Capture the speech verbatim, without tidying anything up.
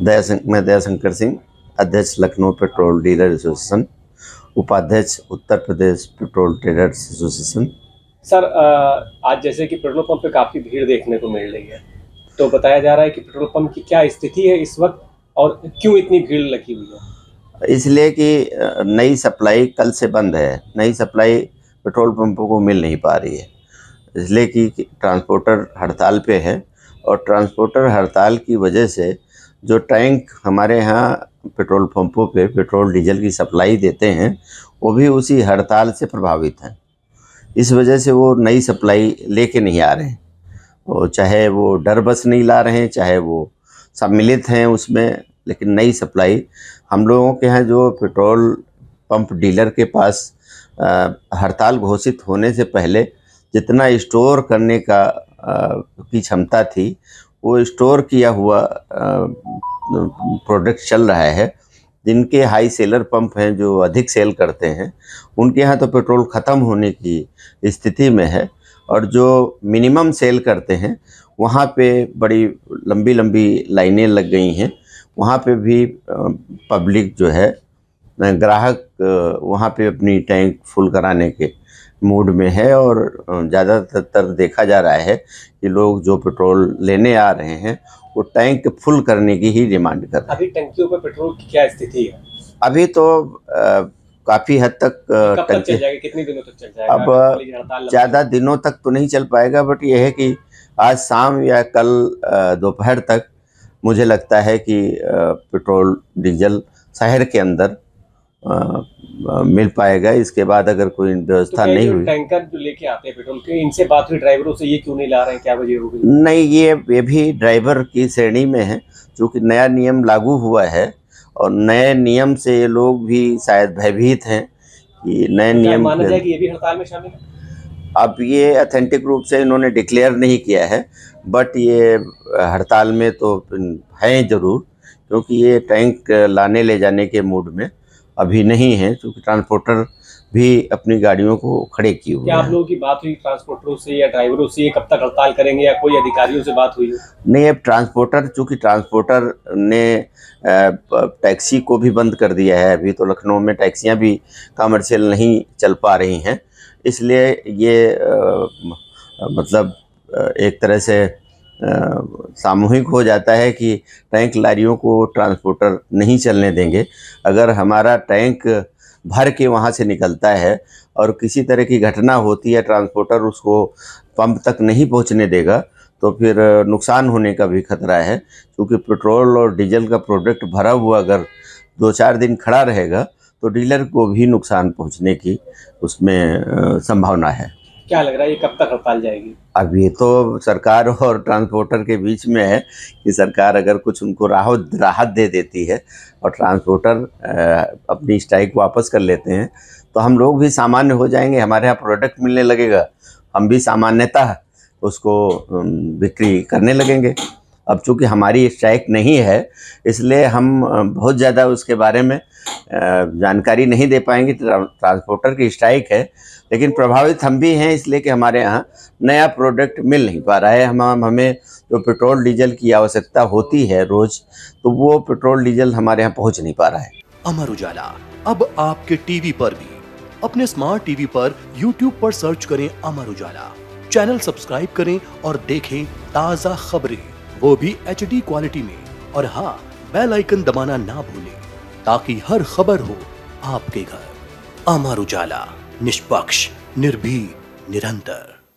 दयाशंकर मैं दयाशंकर सिंह, अध्यक्ष Lucknow petrol dealer association, उपाध्यक्ष Uttar Pradesh petrol dealer association. Sir, आज जैसे कि पेट्रोल पंप पे काफ़ी भीड़ देखने को मिल रही है, तो बताया जा रहा है कि पेट्रोल पंप की क्या स्थिति है इस वक्त और क्यों इतनी भीड़ लगी हुई है? इसलिए कि नई सप्लाई कल से बंद है, नई सप्लाई पेट्रोल पंपों को मिल नहीं पा रही है, इसलिए कि ट्रांसपोर्टर हड़ताल पे है और ट्रांसपोर्टर हड़ताल की वजह से जो टैंक हमारे यहाँ पेट्रोल पंपों पे पेट्रोल डीजल की सप्लाई देते हैं वो भी उसी हड़ताल से प्रभावित हैं। इस वजह से वो नई सप्लाई लेके नहीं आ रहे हैं, और चाहे वो डर बस नहीं ला रहे हैं, चाहे वो सम्मिलित हैं उसमें, लेकिन नई सप्लाई हम लोगों के यहाँ जो पेट्रोल पंप डीलर के पास आ, हड़ताल घोषित होने से पहले जितना स्टोर करने का आ, की क्षमता थी वो स्टोर किया हुआ प्रोडक्ट चल रहा है। जिनके हाई सेलर पंप हैं, जो अधिक सेल करते हैं, उनके यहाँ तो पेट्रोल ख़त्म होने की स्थिति में है, और जो मिनिमम सेल करते हैं वहाँ पे बड़ी लंबी लंबी लाइनें लग गई हैं। वहाँ पे भी पब्लिक जो है, ग्राहक वहाँ पे अपनी टैंक फुल कराने के मूड में है, और ज़्यादातर देखा जा रहा है कि लोग जो पेट्रोल लेने आ रहे हैं वो टैंक फुल करने की ही डिमांड कर रहे हैं। अभी टंकियों पर पेट्रोल की क्या स्थिति है? अभी तो काफ़ी हद तक कब तक चल जाएगा, कितने दिनों तक चल जाएगा? अब ज़्यादा दिनों तक तो नहीं चल पाएगा, बट यह है कि आज शाम या कल दोपहर तक मुझे लगता है कि पेट्रोल डीजल शहर के अंदर आ, आ, मिल पाएगा। इसके बाद अगर कोई व्यवस्था तो नहीं हुई, टैंकर जो लेके आते हैं पेट्रोल के, इनसे बात हुई ड्राइवरों से, ये क्यों नहीं ला रहे हैं, क्या वजह होगी? नहीं, ये ये भी ड्राइवर की श्रेणी में है, क्योंकि नया नियम लागू हुआ है और नए नियम से ये लोग भी शायद भयभीत हैं कि नए नियम माना जाए कि ये भी हड़ताल में शामिल है। अब ये ऑथेंटिक रूप से इन्होंने डिक्लेयर नहीं किया है, बट ये हड़ताल में तो हैं ज़रूर, क्योंकि ये टैंक लाने ले जाने के मूड में अभी नहीं है, क्योंकि ट्रांसपोर्टर भी अपनी गाड़ियों को खड़े किए हुए हैं। क्या आप लोगों की बात हुई ट्रांसपोर्टरों से या ड्राइवरों से, कब तक हड़ताल करेंगे, या कोई अधिकारियों से बात हुई है? नहीं, अब ट्रांसपोर्टर, चूँकि ट्रांसपोर्टर ने टैक्सी को भी बंद कर दिया है। अभी तो लखनऊ में टैक्सियाँ भी कमर्शियल नहीं चल पा रही हैं, इसलिए ये आ, मतलब एक तरह से सामूहिक हो जाता है कि टैंक लारियों को ट्रांसपोर्टर नहीं चलने देंगे। अगर हमारा टैंक भर के वहाँ से निकलता है और किसी तरह की घटना होती है, ट्रांसपोर्टर उसको पंप तक नहीं पहुँचने देगा, तो फिर नुकसान होने का भी खतरा है, क्योंकि पेट्रोल और डीजल का प्रोडक्ट भरा हुआ अगर दो चार दिन खड़ा रहेगा तो डीलर को भी नुकसान पहुँचने की उसमें संभावना है। क्या लग रहा है ये कब तक हड़ताल जाएगी? अब ये तो सरकार और ट्रांसपोर्टर के बीच में है कि सरकार अगर कुछ उनको राहत राहत दे देती है और ट्रांसपोर्टर अपनी स्ट्राइक वापस कर लेते हैं, तो हम लोग भी सामान्य हो जाएंगे, हमारे यहाँ प्रोडक्ट मिलने लगेगा, हम भी सामान्यतः उसको बिक्री करने लगेंगे। अब चूँकि हमारी स्ट्राइक नहीं है, इसलिए हम बहुत ज़्यादा उसके बारे में जानकारी नहीं दे पाएंगे। ट्रांसपोर्टर की स्ट्राइक है, लेकिन प्रभावित हम भी हैं, इसलिए कि हमारे यहाँ नया प्रोडक्ट मिल नहीं पा रहा है। हम हमें जो पेट्रोल डीजल की आवश्यकता होती है रोज़, तो वो पेट्रोल डीजल हमारे यहाँ पहुँच नहीं पा रहा है। अमर उजाला अब आपके टीवी पर भी। अपने स्मार्ट टीवी पर यूट्यूब पर सर्च करें अमर उजाला, चैनल सब्सक्राइब करें और देखें ताज़ा खबरें, वो भी एच डी क्वालिटी में। और हाँ, बेल आइकन दबाना ना भूलें, ताकि हर खबर हो आपके घर। अमर उजाला, निष्पक्ष, निर्भीक, निरंतर।